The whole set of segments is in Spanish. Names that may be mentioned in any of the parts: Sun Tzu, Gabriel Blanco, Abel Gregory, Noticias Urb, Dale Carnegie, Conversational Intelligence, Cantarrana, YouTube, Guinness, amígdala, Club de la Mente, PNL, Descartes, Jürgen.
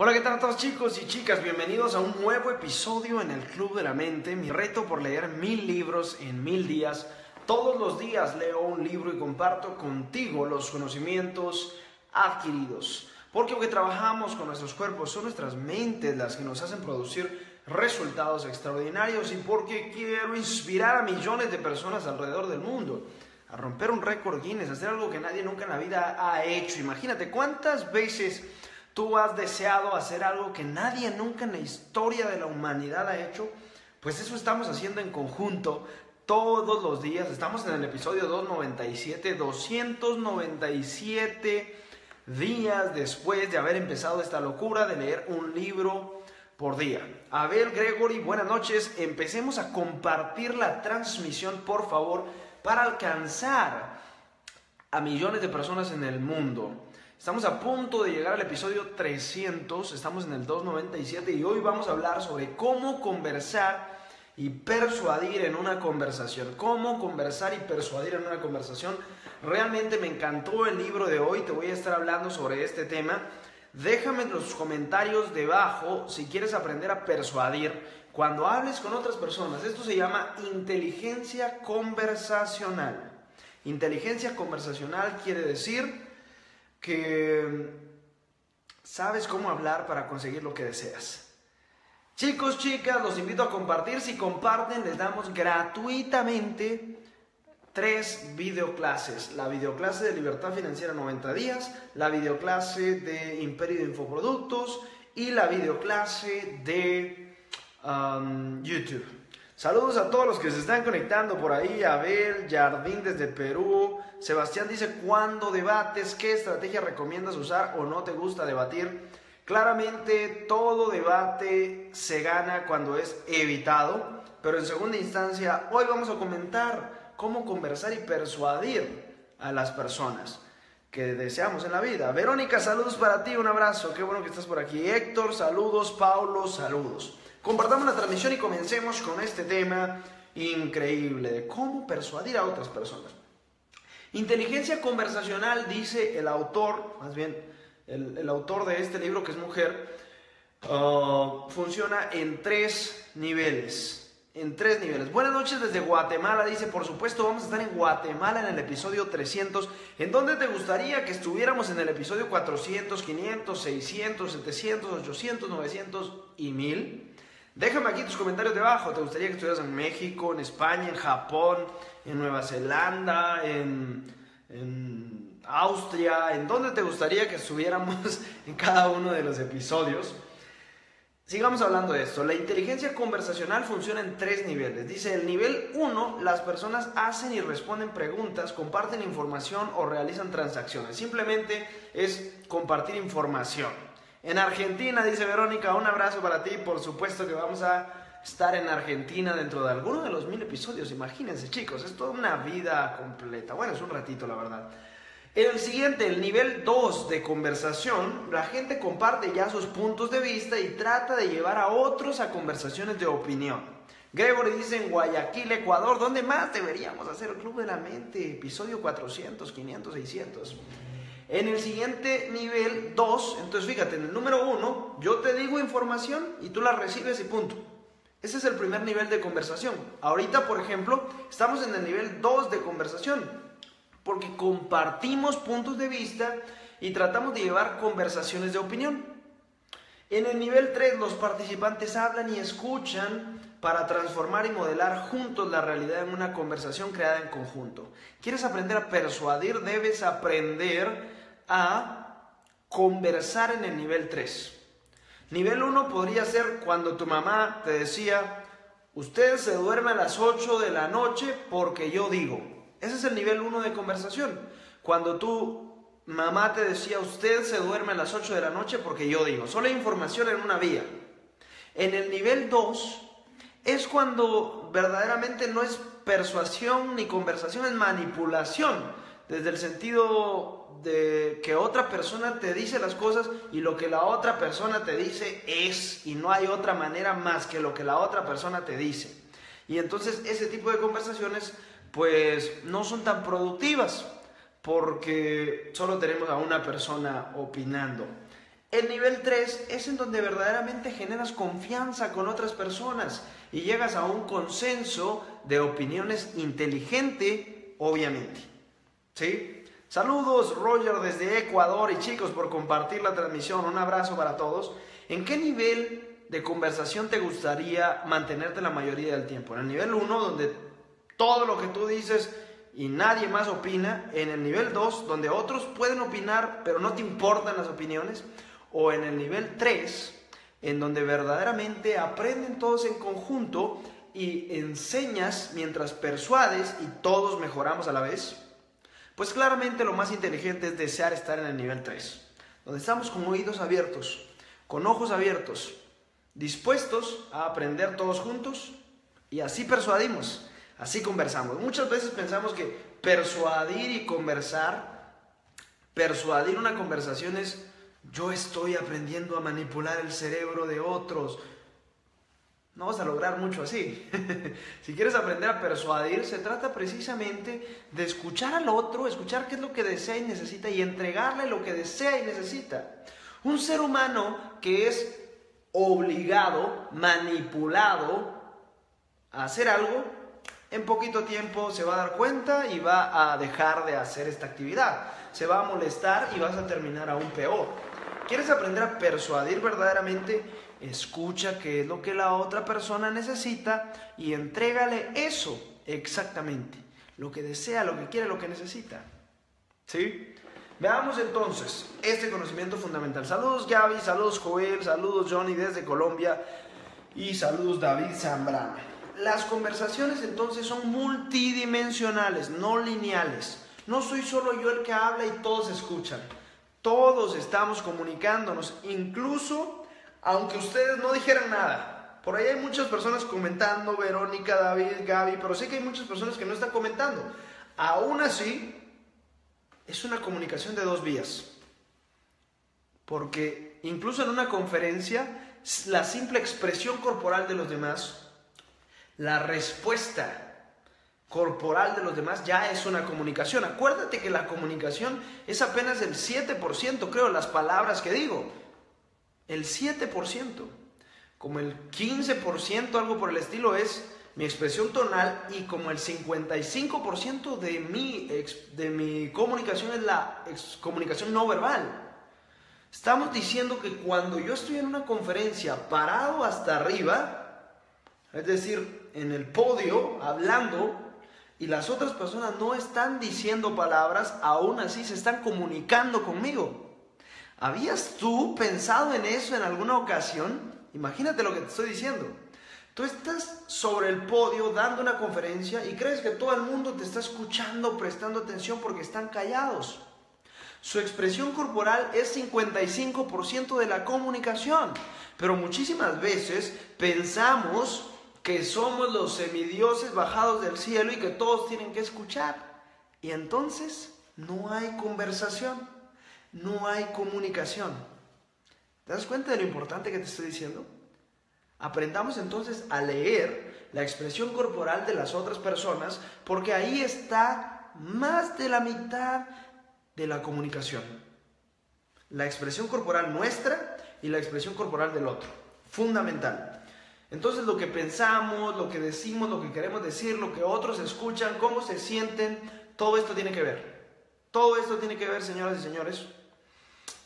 Hola, ¿qué tal a todos, chicos y chicas? Bienvenidos a un nuevo episodio en el Club de la Mente. Mi reto por leer 1000 libros en 1000 días. Todos los días leo un libro y comparto contigo los conocimientos adquiridos. Porque aunque trabajamos con nuestros cuerpos, son nuestras mentes las que nos hacen producir resultados extraordinarios. Y porque quiero inspirar a millones de personas alrededor del mundo a romper un récord Guinness, a hacer algo que nadie nunca en la vida ha hecho. Imagínate cuántas veces tú has deseado hacer algo que nadie nunca en la historia de la humanidad ha hecho. Pues eso estamos haciendo en conjunto todos los días. Estamos en el episodio 297, 297 días después de haber empezado esta locura de leer un libro por día. Abel Gregory, buenas noches. Empecemos a compartir la transmisión, por favor, para alcanzar a millones de personas en el mundo. Estamos a punto de llegar al episodio 300, estamos en el 297 y hoy vamos a hablar sobre cómo conversar y persuadir en una conversación. Cómo conversar y persuadir en una conversación. Realmente me encantó el libro de hoy, te voy a estar hablando sobre este tema. Déjame en los comentarios debajo si quieres aprender a persuadir cuando hables con otras personas. Esto se llama inteligencia conversacional. Inteligencia conversacional quiere decir que sabes cómo hablar para conseguir lo que deseas. Chicos, chicas, los invito a compartir. Si comparten, les damos gratuitamente 3 videoclases. La videoclase de Libertad Financiera 90 días, la videoclase de Imperio de Infoproductos y la videoclase de YouTube. Saludos a todos los que se están conectando por ahí. Abel, Jardín desde Perú. Sebastián dice, ¿cuándo debates? ¿Qué estrategia recomiendas usar o no te gusta debatir? Claramente, todo debate se gana cuando es evitado. Pero en segunda instancia, hoy vamos a comentar cómo conversar y persuadir a las personas que deseamos en la vida. Verónica, saludos para ti, un abrazo. Qué bueno que estás por aquí. Héctor, saludos. Paulo, saludos. Compartamos la transmisión y comencemos con este tema increíble de cómo persuadir a otras personas. Inteligencia conversacional, dice el autor, más bien el autor de este libro, que es mujer, funciona en 3 niveles. En 3 niveles. Buenas noches desde Guatemala, dice, por supuesto vamos a estar en Guatemala en el episodio 300. ¿En dónde te gustaría que estuviéramos en el episodio 400, 500, 600, 700, 800, 900 y 1000? Déjame aquí tus comentarios debajo. ¿Te gustaría que estuvieras en México, en España, en Japón, en Nueva Zelanda, en Austria? ¿En dónde te gustaría que estuviéramos en cada uno de los episodios? Sigamos hablando de esto. La inteligencia conversacional funciona en 3 niveles. Dice, el nivel 1, las personas hacen y responden preguntas, comparten información o realizan transacciones. Simplemente es compartir información. En Argentina, dice Verónica, un abrazo para ti. Por supuesto que vamos a estar en Argentina dentro de alguno de los 1000 episodios. Imagínense, chicos, es toda una vida completa. Bueno, es un ratito, la verdad. El siguiente, el nivel 2 de conversación, la gente comparte ya sus puntos de vista y trata de llevar a otros a conversaciones de opinión. Gregory dice, en Guayaquil, Ecuador. ¿Dónde más deberíamos hacer el Club de la Mente? Episodio 400, 500, 600... En el siguiente nivel 2, entonces fíjate, en el número 1, yo te digo información y tú la recibes y punto. Ese es el primer nivel de conversación. Ahorita, por ejemplo, estamos en el nivel 2 de conversación, porque compartimos puntos de vista y tratamos de llevar conversaciones de opinión. En el nivel 3, los participantes hablan y escuchan para transformar y modelar juntos la realidad en una conversación creada en conjunto. ¿Quieres aprender a persuadir? Debes aprender a conversar en el nivel 3. Nivel 1 podría ser cuando tu mamá te decía, usted se duerme a las 8 de la noche porque yo digo. Ese es el nivel 1 de conversación. Cuando tu mamá te decía, usted se duerme a las 8 de la noche porque yo digo. Solo hay información en una vía. En el nivel 2 es cuando verdaderamente no es persuasión ni conversación, es manipulación. Desde el sentido de que otra persona te dice las cosas y lo que la otra persona te dice es, y no hay otra manera más que lo que la otra persona te dice. Y entonces ese tipo de conversaciones pues no son tan productivas porque solo tenemos a una persona opinando. El nivel 3 es en donde verdaderamente generas confianza con otras personas y llegas a un consenso de opiniones inteligente, obviamente. ¿Sí? Saludos, Roger, desde Ecuador, y chicos, por compartir la transmisión. Un abrazo para todos. ¿En qué nivel de conversación te gustaría mantenerte la mayoría del tiempo? En el nivel 1, donde todo lo que tú dices y nadie más opina. En el nivel 2, donde otros pueden opinar, pero no te importan las opiniones. O en el nivel 3, en donde verdaderamente aprenden todos en conjunto y enseñas mientras persuades y todos mejoramos a la vez. Pues claramente lo más inteligente es desear estar en el nivel 3, donde estamos con oídos abiertos, con ojos abiertos, dispuestos a aprender todos juntos, y así persuadimos, así conversamos. Muchas veces pensamos que persuadir y conversar, persuadir una conversación es: yo estoy aprendiendo a manipular el cerebro de otros. No vas a lograr mucho así. Si quieres aprender a persuadir, se trata precisamente de escuchar al otro, escuchar qué es lo que desea y necesita, y entregarle lo que desea y necesita. Un ser humano que es obligado, manipulado a hacer algo, en poquito tiempo se va a dar cuenta y va a dejar de hacer esta actividad. Se va a molestar y vas a terminar aún peor. ¿Quieres aprender a persuadir verdaderamente? Escucha qué es lo que la otra persona necesita y entrégale eso exactamente, lo que desea, lo que quiere, lo que necesita. ¿Sí? Veamos entonces este conocimiento fundamental. Saludos, Gaby, saludos, Joel, saludos, Johnny desde Colombia, y saludos, David Zambrano. Las conversaciones entonces son multidimensionales, no lineales. No soy solo yo el que habla y todos escuchan. Todos estamos comunicándonos, incluso aunque ustedes no dijeran nada. Por ahí hay muchas personas comentando, Verónica, David, Gaby, pero sé que hay muchas personas que no están comentando. Aún así, es una comunicación de dos vías. Porque incluso en una conferencia, la simple expresión corporal de los demás, la respuesta corporal de los demás ya es una comunicación. Acuérdate que la comunicación es apenas el 7%, creo, las palabras que digo. El 7%, como el 15%, algo por el estilo, es mi expresión tonal, y como el 55% de mi comunicación es la comunicación no verbal. Estamos diciendo que cuando yo estoy en una conferencia parado hasta arriba, es decir, en el podio, hablando, y las otras personas no están diciendo palabras, aún así se están comunicando conmigo. ¿Habías tú pensado en eso en alguna ocasión? Imagínate lo que te estoy diciendo. Tú estás sobre el podio dando una conferencia y crees que todo el mundo te está escuchando, prestando atención, porque están callados. Su expresión corporal es 55% de la comunicación. Pero muchísimas veces pensamos que somos los semidioses bajados del cielo y que todos tienen que escuchar. Y entonces no hay conversación. No hay comunicación. ¿Te das cuenta de lo importante que te estoy diciendo? Aprendamos entonces a leer la expresión corporal de las otras personas, porque ahí está más de la mitad de la comunicación. La expresión corporal nuestra y la expresión corporal del otro. Fundamental. Entonces, lo que pensamos, lo que decimos, lo que queremos decir, lo que otros escuchan, cómo se sienten, todo esto tiene que ver. Todo esto tiene que ver, señoras y señores.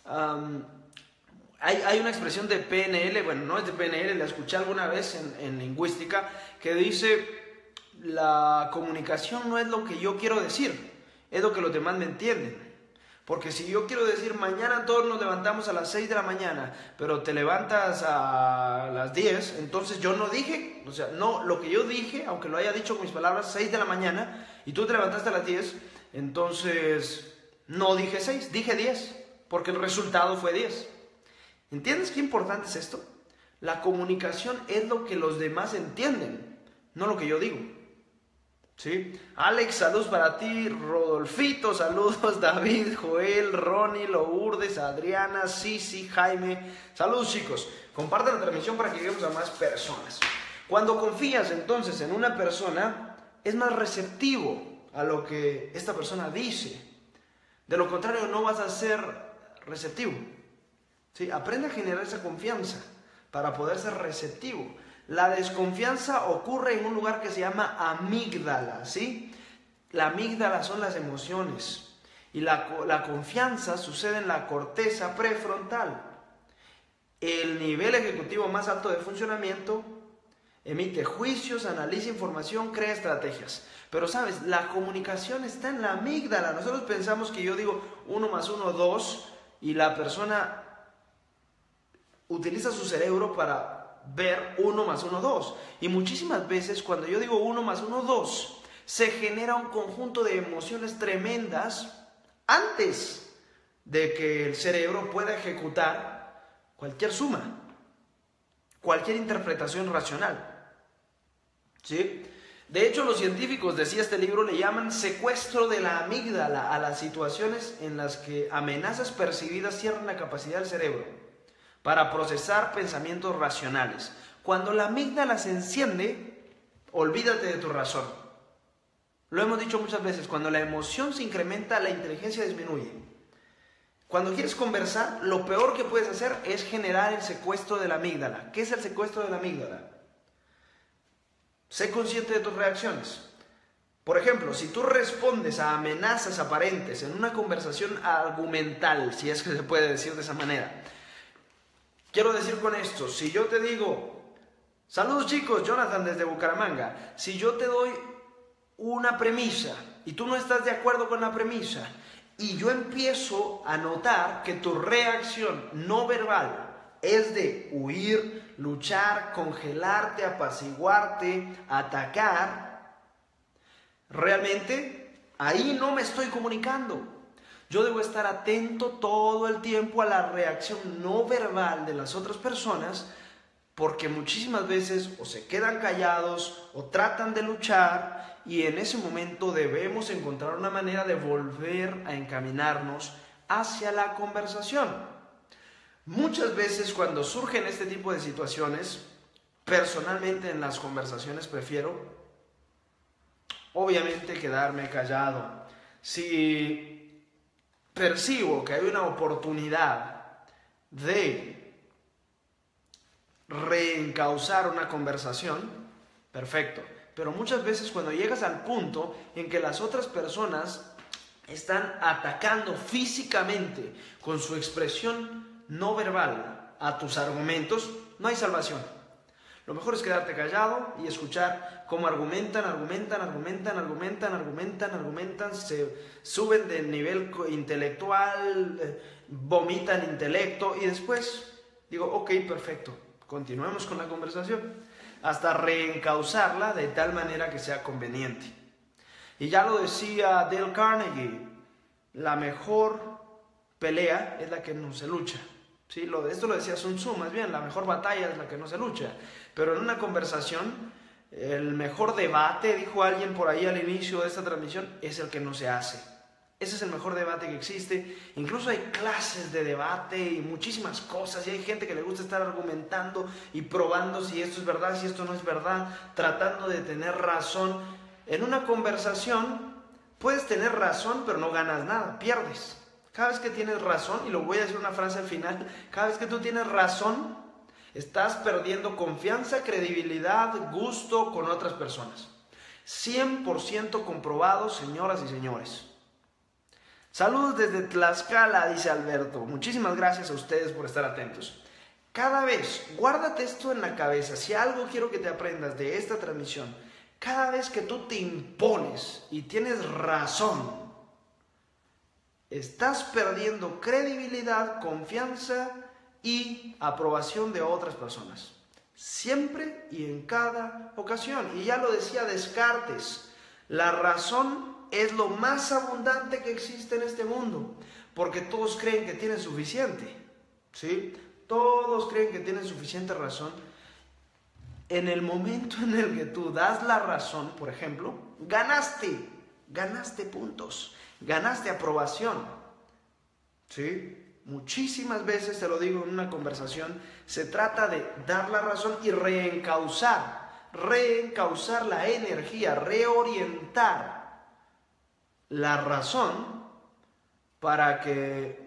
Hay una expresión de PNL, bueno, no es de PNL, la escuché alguna vez en lingüística, que dice: la comunicación no es lo que yo quiero decir, es lo que los demás me entienden. Porque si yo quiero decir: mañana todos nos levantamos a las 6 de la mañana, pero te levantas a las 10, entonces yo no dije, o sea, no, lo que yo dije, aunque lo haya dicho con mis palabras, 6 de la mañana, y tú te levantaste a las 10, entonces no dije 6, dije 10, porque el resultado fue 10. ¿Entiendes qué importante es esto? La comunicación es lo que los demás entienden, no lo que yo digo. ¿Sí? Alex, saludos para ti. Rodolfito, saludos. David, Joel, Ronnie, Lourdes, Adriana, Sisi, Jaime. Saludos, chicos. Compartan la transmisión para que lleguemos a más personas. Cuando confías entonces en una persona, es más receptivo a lo que esta persona dice. De lo contrario, no vas a ser receptivo. ¿Sí? Aprende a generar esa confianza para poder ser receptivo. La desconfianza ocurre en un lugar que se llama amígdala, ¿sí? La amígdala son las emociones y la confianza sucede en la corteza prefrontal. El nivel ejecutivo más alto de funcionamiento emite juicios, analiza información, crea estrategias. Pero sabes, la comunicación está en la amígdala. Nosotros pensamos que yo digo 1 más 1, 2 y la persona utiliza su cerebro para ver 1 más 1, 2, y muchísimas veces cuando yo digo 1 más 1, 2 se genera un conjunto de emociones tremendas antes de que el cerebro pueda ejecutar cualquier suma, cualquier interpretación racional. ¿Sí? De hecho, los científicos, decía este libro, le llaman secuestro de la amígdala a las situaciones en las que amenazas percibidas cierran la capacidad del cerebro para procesar pensamientos racionales. Cuando la amígdala se enciende, olvídate de tu razón. Lo hemos dicho muchas veces, cuando la emoción se incrementa, la inteligencia disminuye. Cuando quieres conversar, lo peor que puedes hacer es generar el secuestro de la amígdala. ¿Qué es el secuestro de la amígdala? Sé consciente de tus reacciones. Por ejemplo, si tú respondes a amenazas aparentes en una conversación argumental, si es que se puede decir de esa manera. Quiero decir con esto, si yo te digo, saludos chicos, Jonathan desde Bucaramanga, si yo te doy una premisa y tú no estás de acuerdo con la premisa y yo empiezo a notar que tu reacción no verbal es de huir, luchar, congelarte, apaciguarte, atacar, realmente ahí no me estoy comunicando. Yo debo estar atento todo el tiempo a la reacción no verbal de las otras personas, porque muchísimas veces o se quedan callados o tratan de luchar, y en ese momento debemos encontrar una manera de volver a encaminarnos hacia la conversación. Muchas veces cuando surgen este tipo de situaciones, personalmente en las conversaciones prefiero, obviamente, quedarme callado. Si percibo que hay una oportunidad de reencauzar una conversación, perfecto. Pero muchas veces cuando llegas al punto en que las otras personas están atacando físicamente con su expresión no verbal a tus argumentos, no hay salvación. Lo mejor es quedarte callado y escuchar cómo argumentan, se suben del nivel intelectual, vomitan intelecto y después digo, ok, perfecto, continuemos con la conversación hasta reencauzarla de tal manera que sea conveniente. Y ya lo decía Dale Carnegie, la mejor pelea es la que no se lucha. Sí, esto lo decía Sun Tzu, más bien, la mejor batalla es la que no se lucha. Pero en una conversación, el mejor debate, dijo alguien por ahí al inicio de esta transmisión, es el que no se hace. Ese es el mejor debate que existe. Incluso hay clases de debate y muchísimas cosas, y hay gente que le gusta estar argumentando y probando si esto es verdad, si esto no es verdad, tratando de tener razón. En una conversación puedes tener razón, pero no ganas nada, pierdes. Cada vez que tienes razón, y lo voy a decir una frase al final, cada vez que tú tienes razón, estás perdiendo confianza, credibilidad, gusto con otras personas. 100% comprobado, señoras y señores. Saludos desde Tlaxcala, dice Alberto. Muchísimas gracias a ustedes por estar atentos. Cada vez, guárdate esto en la cabeza, si algo quiero que te aprendas de esta transmisión, cada vez que tú te impones y tienes razón, estás perdiendo credibilidad, confianza y aprobación de otras personas. Siempre y en cada ocasión. Y ya lo decía Descartes, la razón es lo más abundante que existe en este mundo. Porque todos creen que tienen suficiente. ¿Sí? Todos creen que tienen suficiente razón. En el momento en el que tú das la razón, por ejemplo, ganaste. Ganaste puntos. Ganaste aprobación, ¿sí? Muchísimas veces, te lo digo en una conversación, se trata de dar la razón y reencauzar la energía, reorientar la razón para que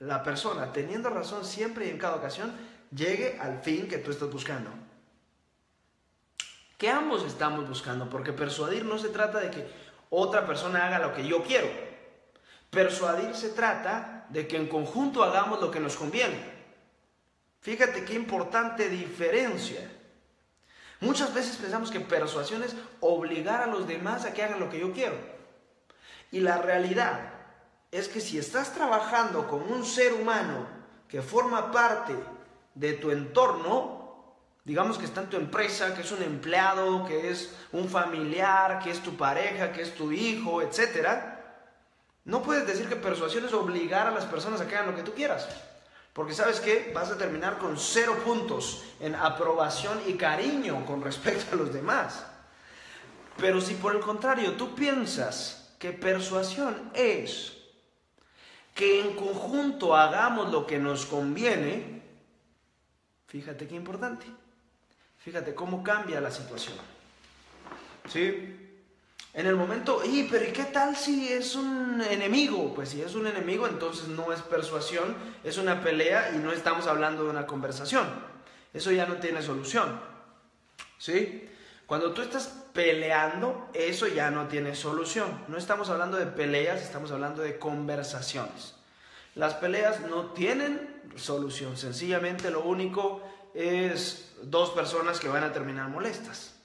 la persona, teniendo razón siempre y en cada ocasión, llegue al fin que tú estás buscando. Que ambos estamos buscando, porque persuadir no se trata de que otra persona haga lo que yo quiero. Persuadir se trata de que en conjunto hagamos lo que nos conviene. Fíjate qué importante diferencia. Muchas veces pensamos que persuasión es obligar a los demás a que hagan lo que yo quiero. Y la realidad es que si estás trabajando con un ser humano que forma parte de tu entorno, digamos que está en tu empresa, que es un empleado, que es un familiar, que es tu pareja, que es tu hijo, etc., no puedes decir que persuasión es obligar a las personas a que hagan lo que tú quieras. Porque ¿sabes qué? Vas a terminar con 0 puntos en aprobación y cariño con respecto a los demás. Pero si por el contrario tú piensas que persuasión es que en conjunto hagamos lo que nos conviene, fíjate qué importante. Fíjate cómo cambia la situación. ¿Sí? En el momento, pero ¿y qué tal si es un enemigo? Pues si es un enemigo, entonces no es persuasión, es una pelea y no estamos hablando de una conversación. Eso ya no tiene solución, ¿sí? Cuando tú estás peleando, eso ya no tiene solución. No estamos hablando de peleas, estamos hablando de conversaciones. Las peleas no tienen solución, sencillamente lo único es 2 personas que van a terminar molestas.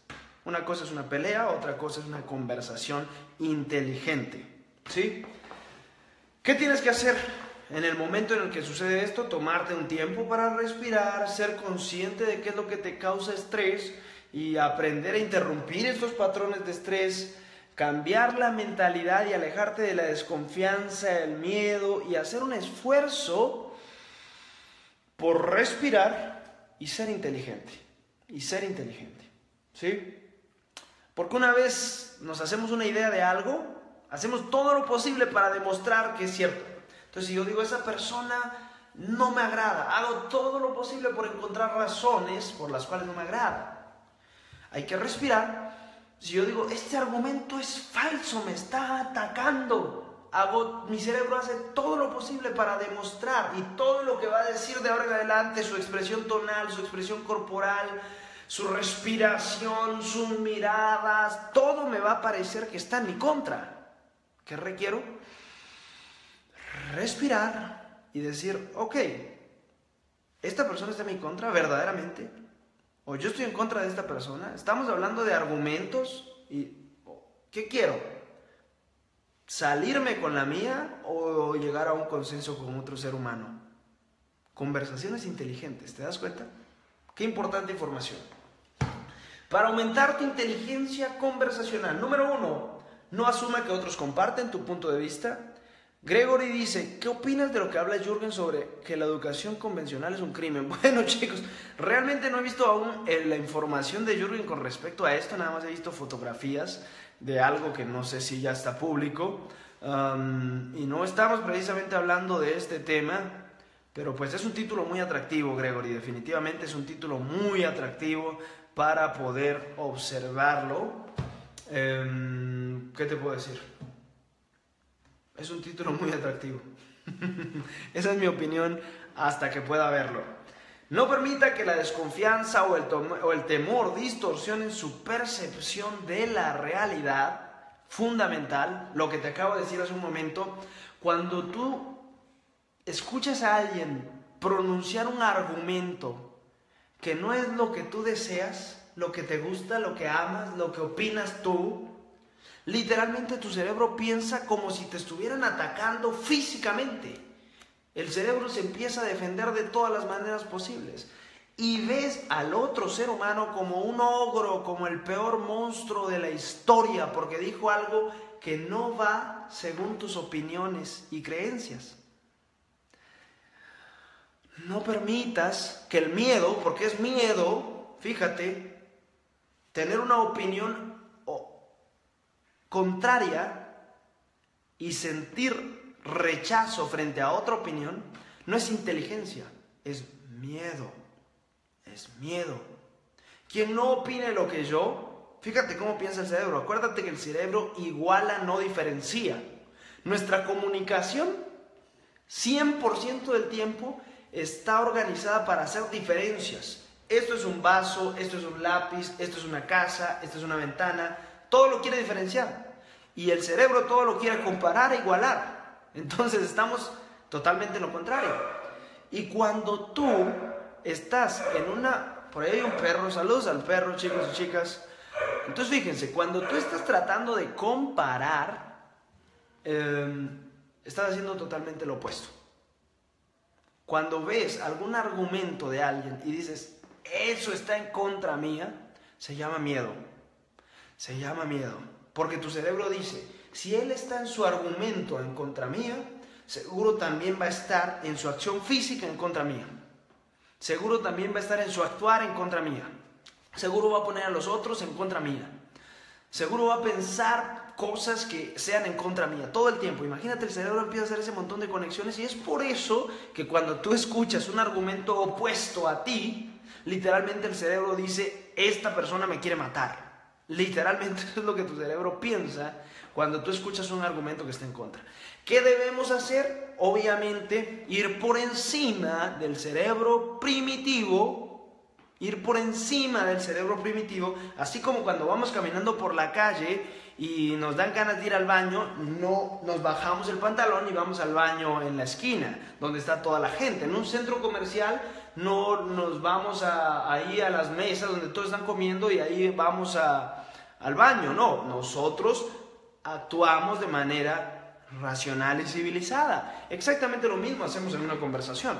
Una cosa es una pelea, otra cosa es una conversación inteligente, ¿sí? ¿Qué tienes que hacer en el momento en el que sucede esto? Tomarte un tiempo para respirar, ser consciente de qué es lo que te causa estrés y aprender a interrumpir estos patrones de estrés, cambiar la mentalidad y alejarte de la desconfianza, el miedo y hacer un esfuerzo por respirar y ser inteligente, ¿sí? Porque una vez nos hacemos una idea de algo, hacemos todo lo posible para demostrar que es cierto. Entonces, si yo digo, esa persona no me agrada, hago todo lo posible por encontrar razones por las cuales no me agrada. Hay que respirar. Si yo digo, este argumento es falso, me está atacando, mi cerebro hace todo lo posible para demostrar, y todo lo que va a decir de ahora en adelante, su expresión tonal, su expresión corporal, su respiración, sus miradas, todo me va a parecer que está en mi contra. ¿Qué requiero? Respirar y decir, ok, esta persona está en mi contra verdaderamente, o yo estoy en contra de esta persona, estamos hablando de argumentos, y ¿qué quiero? ¿Salirme con la mía o llegar a un consenso con otro ser humano? Conversaciones inteligentes, ¿te das cuenta? Qué importante información. Para aumentar tu inteligencia conversacional, número 1, no asuma que otros comparten tu punto de vista. Gregory dice, ¿qué opinas de lo que habla Jürgen sobre que la educación convencional es un crimen? Bueno, chicos, realmente no he visto aún la información de Jürgen con respecto a esto, nada más he visto fotografías de algo que no sé si ya está público, y no estamos precisamente hablando de este tema. Pero pues es un título muy atractivo, Gregory, definitivamente es un título muy atractivo para poder observarlo. ¿Qué te puedo decir? Es un título muy atractivo. Esa es mi opinión hasta que pueda verlo. No permita que la desconfianza o el temor distorsionen su percepción de la realidad. Fundamental, lo que te acabo de decir hace un momento, cuando tú escuchas a alguien pronunciar un argumento que no es lo que tú deseas, lo que te gusta, lo que amas, lo que opinas tú, literalmente tu cerebro piensa como si te estuvieran atacando físicamente. El cerebro se empieza a defender de todas las maneras posibles. Y ves al otro ser humano como un ogro, como el peor monstruo de la historia, porque dijo algo que no va según tus opiniones y creencias. No permitas que el miedo, porque es miedo, fíjate, tener una opinión contraria y sentir rechazo frente a otra opinión, no es inteligencia, es miedo, Quien no opine lo que yo, fíjate cómo piensa el cerebro, acuérdate que el cerebro iguala, no diferencia. Nuestra comunicación 100% del tiempo está organizada para hacer diferencias. Esto es un vaso, esto es un lápiz, esto es una casa, esto es una ventana. Todo lo quiere diferenciar. Y el cerebro todo lo quiere comparar e igualar. Entonces estamos totalmente en lo contrario. Y cuando tú estás en una... Por ahí hay un perro. Saludos al perro, chicos y chicas. Entonces fíjense, cuando tú estás tratando de comparar, estás haciendo totalmente lo opuesto. Cuando ves algún argumento de alguien y dices, eso está en contra mía, se llama miedo. Se llama miedo. Porque tu cerebro dice, si él está en su argumento en contra mía, seguro también va a estar en su acción física en contra mía. Seguro también va a estar en su actuar en contra mía. Seguro va a poner a los otros en contra mía. Seguro va a pensar cosas que sean en contra mía todo el tiempo. Imagínate, el cerebro empieza a hacer ese montón de conexiones, y es por eso que cuando tú escuchas un argumento opuesto a ti, literalmente el cerebro dice, esta persona me quiere matar. Literalmente es lo que tu cerebro piensa cuando tú escuchas un argumento que está en contra. ¿Qué debemos hacer? Obviamente ir por encima del cerebro primitivo. Ir por encima del cerebro primitivo, así como cuando vamos caminando por la calle y nos dan ganas de ir al baño, no nos bajamos el pantalón y vamos al baño en la esquina, donde está toda la gente. En un centro comercial no nos vamos ahí a las mesas donde todos están comiendo y ahí vamos al baño. No, nosotros actuamos de manera racional y civilizada. Exactamente lo mismo hacemos en una conversación.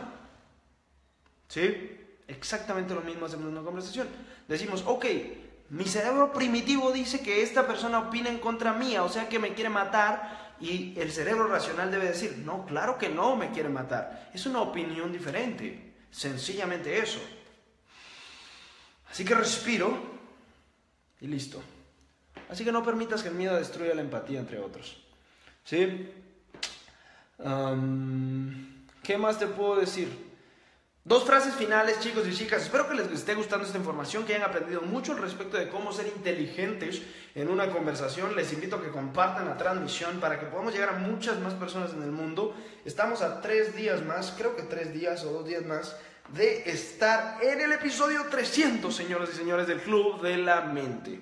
¿Sí? Exactamente lo mismo hacemos en una conversación. Decimos, ok, mi cerebro primitivo dice que esta persona opina en contra mía, o sea que me quiere matar. Y el cerebro racional debe decir, no, claro que no me quiere matar, es una opinión diferente. Sencillamente eso. Así que respiro y listo. Así que no permitas que el miedo destruya la empatía, entre otros. ¿Sí? ¿Qué más te puedo decir? 2 frases finales, chicos y chicas. Espero que les esté gustando esta información, que hayan aprendido mucho al respecto de cómo ser inteligentes en una conversación. Les invito a que compartan la transmisión para que podamos llegar a muchas más personas en el mundo. Estamos a 3 días más, creo que 3 días o 2 días más, de estar en el episodio 300, señoras y señores, del Club de la Mente.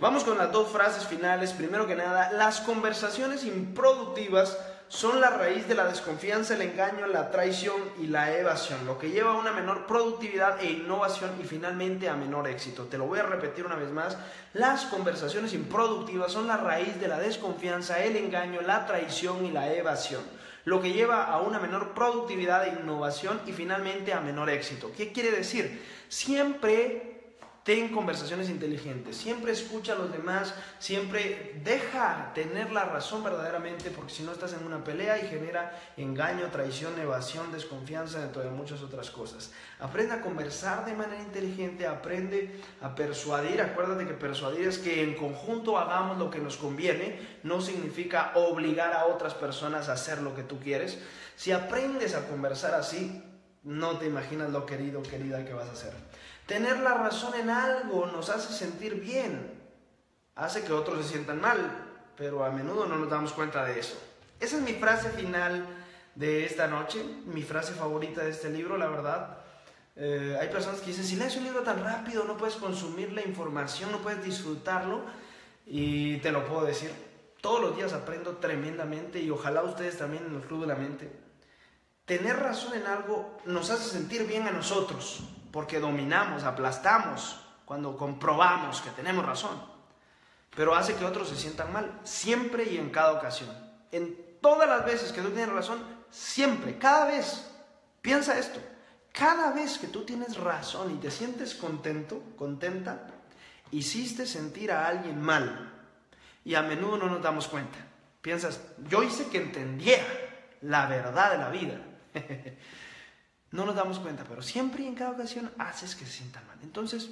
Vamos con las 2 frases finales. Primero que nada, las conversaciones improductivas son la raíz de la desconfianza, el engaño, la traición y la evasión, lo que lleva a una menor productividad e innovación y finalmente a menor éxito. Te lo voy a repetir una vez más. Las conversaciones improductivas son la raíz de la desconfianza, el engaño, la traición y la evasión, lo que lleva a una menor productividad e innovación y finalmente a menor éxito. ¿Qué quiere decir? Siempre ten conversaciones inteligentes, siempre escucha a los demás, siempre deja tener la razón verdaderamente, porque si no estás en una pelea y genera engaño, traición, evasión, desconfianza, dentro de muchas otras cosas. Aprende a conversar de manera inteligente, aprende a persuadir. Acuérdate que persuadir es que en conjunto hagamos lo que nos conviene, no significa obligar a otras personas a hacer lo que tú quieres. Si aprendes a conversar así, no te imaginas lo querido o querida que vas a hacer. Tener la razón en algo nos hace sentir bien, hace que otros se sientan mal, pero a menudo no nos damos cuenta de eso. Esa es mi frase final de esta noche, mi frase favorita de este libro, la verdad. Hay personas que dicen, si lees un libro tan rápido no puedes consumir la información, no puedes disfrutarlo, y te lo puedo decir, todos los días aprendo tremendamente, y ojalá ustedes también en el Club de la Mente. Tener razón en algo nos hace sentir bien a nosotros, porque dominamos, aplastamos cuando comprobamos que tenemos razón, pero hace que otros se sientan mal, siempre y en cada ocasión. En todas las veces que tú tienes razón, siempre, cada vez, piensa esto, cada vez que tú tienes razón y te sientes contento, contenta, hiciste sentir a alguien mal, y a menudo no nos damos cuenta. Piensas, yo hice que entendiera la verdad de la vida. No nos damos cuenta, pero siempre y en cada ocasión haces que se sientan mal. Entonces,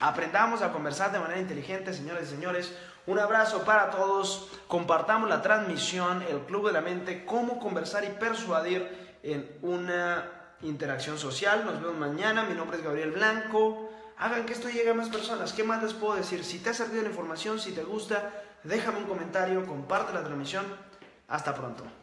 aprendamos a conversar de manera inteligente, señoras y señores. Un abrazo para todos. Compartamos la transmisión, el Club de la Mente, cómo conversar y persuadir en una interacción social. Nos vemos mañana. Mi nombre es Gabriel Blanco. Hagan que esto llegue a más personas. ¿Qué más les puedo decir? Si te ha servido la información, si te gusta, déjame un comentario, comparte la transmisión. Hasta pronto.